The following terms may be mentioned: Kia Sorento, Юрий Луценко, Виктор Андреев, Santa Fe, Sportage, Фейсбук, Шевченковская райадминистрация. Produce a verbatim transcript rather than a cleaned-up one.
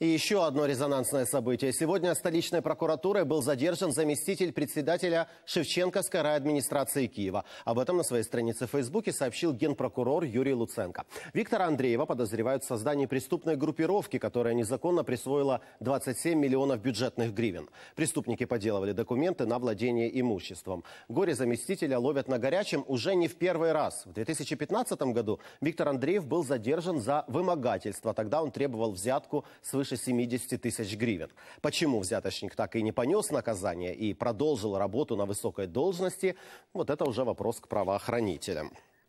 И еще одно резонансное событие. Сегодня столичной прокуратурой был задержан заместитель председателя Шевченковской райадминистрации Киева. Об этом на своей странице в Фейсбуке сообщил генпрокурор Юрий Луценко. Виктора Андреева подозревают в создании преступной группировки, которая незаконно присвоила двадцать семь миллионов бюджетных гривен. Преступники подделывали документы на владение имуществом. Горе-заместителя ловят на горячем уже не в первый раз. В две тысячи пятнадцатом году Виктор Андреев был задержан за вымогательство. Тогда он требовал взятку свыше семидесяти тысяч гривен. Почему взяточник так и не понес наказание и продолжил работу на высокой должности, вот это уже вопрос к правоохранителям.